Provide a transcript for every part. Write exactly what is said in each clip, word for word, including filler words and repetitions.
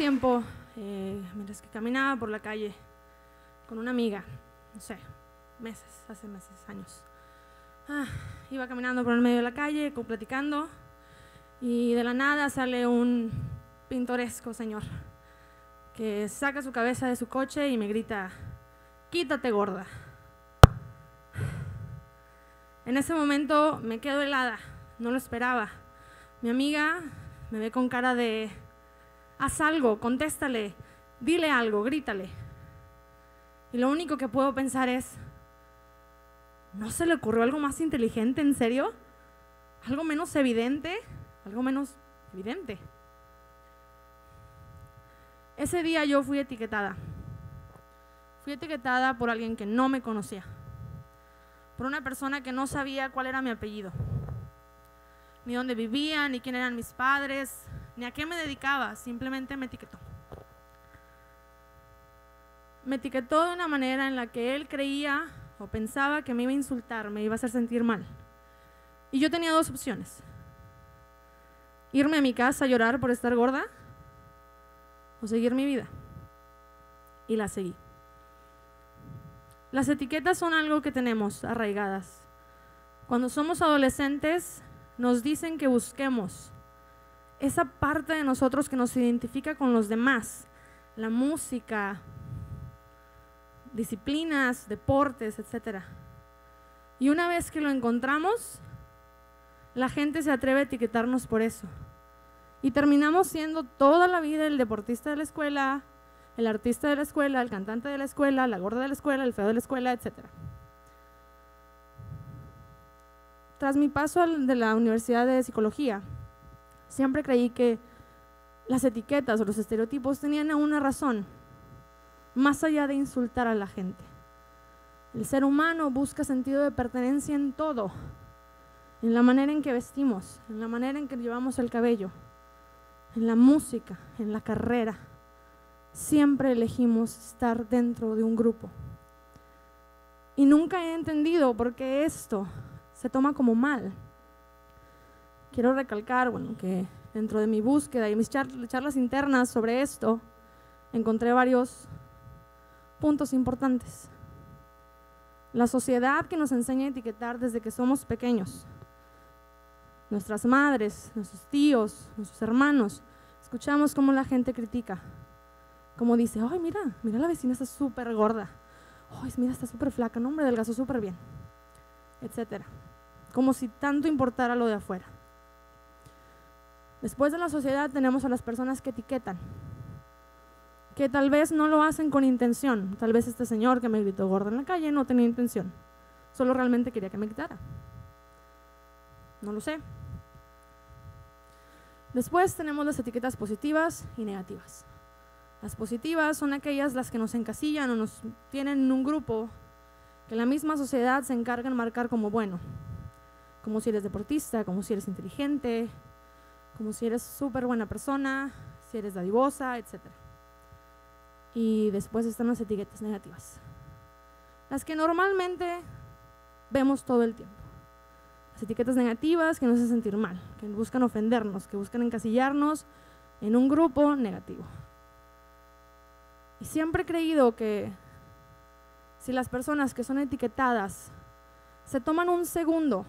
tiempo, eh, mientras que caminaba por la calle con una amiga, no sé, meses, hace meses, años. Ah, iba caminando por el medio de la calle, platicando, y de la nada sale un pintoresco señor que saca su cabeza de su coche y me grita: "Quítate, gorda". En ese momento me quedo helada, no lo esperaba. Mi amiga me ve con cara de: "Haz algo, contéstale, dile algo, grítale". Y lo único que puedo pensar es: ¿no se le ocurrió algo más inteligente, en serio? ¿Algo menos evidente? Algo menos evidente. Ese día yo fui etiquetada. Fui etiquetada por alguien que no me conocía. Por una persona que no sabía cuál era mi apellido, ni dónde vivía, ni quién eran mis padres, ni a qué me dedicaba, simplemente me etiquetó. Me etiquetó de una manera en la que él creía o pensaba que me iba a insultar, me iba a hacer sentir mal. Y yo tenía dos opciones: irme a mi casa a llorar por estar gorda, o seguir mi vida. Y la seguí. Las etiquetas son algo que tenemos arraigadas. Cuando somos adolescentes nos dicen que busquemos esa parte de nosotros que nos identifica con los demás, la música, disciplinas, deportes, etcétera. Y una vez que lo encontramos, la gente se atreve a etiquetarnos por eso. Y terminamos siendo toda la vida el deportista de la escuela, el artista de la escuela, el cantante de la escuela, la gorda de la escuela, el feo de la escuela, etcétera. Tras mi paso de la Universidad de Psicología, siempre creí que las etiquetas o los estereotipos tenían una razón, más allá de insultar a la gente. El ser humano busca sentido de pertenencia en todo, en la manera en que vestimos, en la manera en que llevamos el cabello, en la música, en la carrera. Siempre elegimos estar dentro de un grupo. Y nunca he entendido por qué esto se toma como mal. Quiero recalcar, bueno, que dentro de mi búsqueda y mis charlas internas sobre esto, encontré varios puntos importantes. La sociedad que nos enseña a etiquetar desde que somos pequeños. Nuestras madres, nuestros tíos, nuestros hermanos. Escuchamos cómo la gente critica. Como dice: "Ay, mira, mira la vecina, está súper gorda. Ay, mira, está súper flaca, no, hombre, adelgazó súper bien", etcétera. Como si tanto importara lo de afuera. Después de la sociedad tenemos a las personas que etiquetan, que tal vez no lo hacen con intención. Tal vez este señor que me gritó gorda en la calle no tenía intención, solo realmente quería que me quitara. No lo sé. Después tenemos las etiquetas positivas y negativas. Las positivas son aquellas las que nos encasillan o nos tienen en un grupo que la misma sociedad se encarga de marcar como bueno. Como si eres deportista, como si eres inteligente, como si eres súper buena persona, si eres dadivosa, etcétera. Y después están las etiquetas negativas. Las que normalmente vemos todo el tiempo. Las etiquetas negativas que nos hacen sentir mal, que buscan ofendernos, que buscan encasillarnos en un grupo negativo. Y siempre he creído que si las personas que son etiquetadas se toman un segundo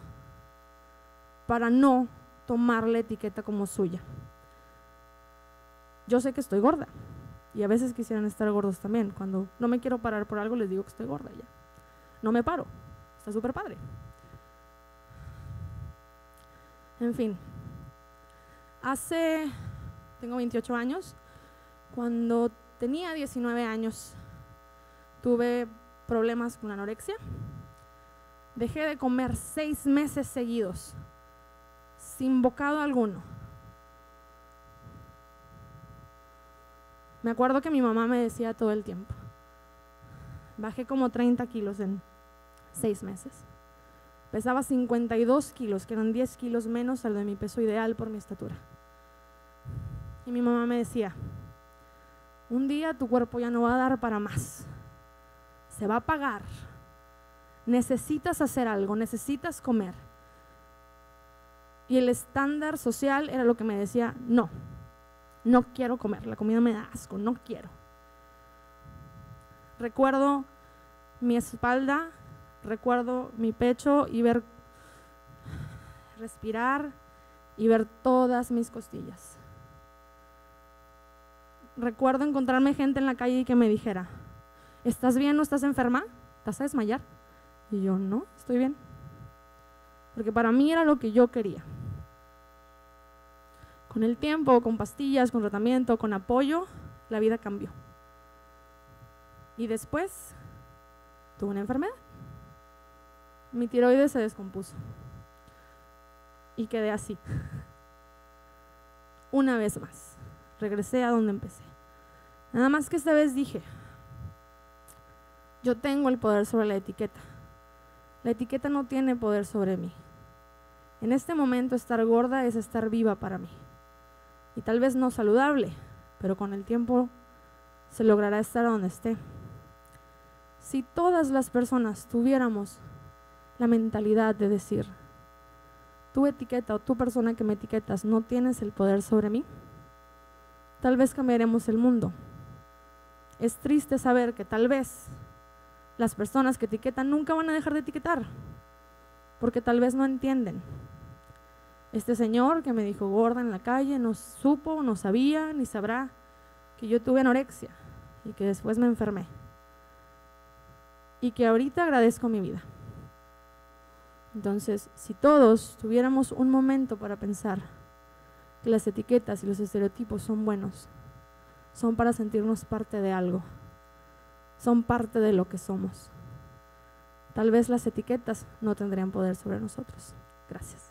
para no tomar la etiqueta como suya. Yo sé que estoy gorda y a veces quisieran estar gordos también. Cuando no me quiero parar por algo les digo que estoy gorda y ya. No me paro, está súper padre. En fin, hace, tengo veintiocho años, cuando tenía diecinueve años, tuve problemas con anorexia. Dejé de comer seis meses seguidos, sin bocado alguno. Me acuerdo que mi mamá me decía todo el tiempo: bajé como treinta kilos en seis meses. Pesaba cincuenta y dos kilos, que eran diez kilos menos al de mi peso ideal por mi estatura. Y mi mamá me decía: un día tu cuerpo ya no va a dar para más, se va a apagar, necesitas hacer algo, necesitas comer. Y el estándar social era lo que me decía no, no quiero comer, la comida me da asco, no quiero. Recuerdo mi espalda, recuerdo mi pecho y ver, respirar y ver todas mis costillas. Recuerdo encontrarme gente en la calle y que me dijera, ¿estás bien o estás enferma? ¿Estás a desmayar? Y yo, no, estoy bien. Porque para mí era lo que yo quería. Con el tiempo, con pastillas, con tratamiento, con apoyo, la vida cambió. Y después, tuve una enfermedad. Mi tiroides se descompuso. Y quedé así. Una vez más, regresé a donde empecé. Nada más que esta vez dije, yo tengo el poder sobre la etiqueta. La etiqueta no tiene poder sobre mí. En este momento estar gorda es estar viva para mí. Y tal vez no saludable, pero con el tiempo se logrará estar donde esté. Si todas las personas tuviéramos la mentalidad de decir, tu etiqueta o tu persona que me etiquetas no tienes el poder sobre mí, tal vez cambiaremos el mundo. Es triste saber que tal vez las personas que etiquetan nunca van a dejar de etiquetar, porque tal vez no entienden. Este señor que me dijo gorda en la calle no supo, no sabía, ni sabrá que yo tuve anorexia y que después me enfermé. Y que ahorita agradezco mi vida. Entonces, si todos tuviéramos un momento para pensar que las etiquetas y los estereotipos son buenos, son para sentirnos parte de algo, son parte de lo que somos. Tal vez las etiquetas no tendrían poder sobre nosotros. Gracias.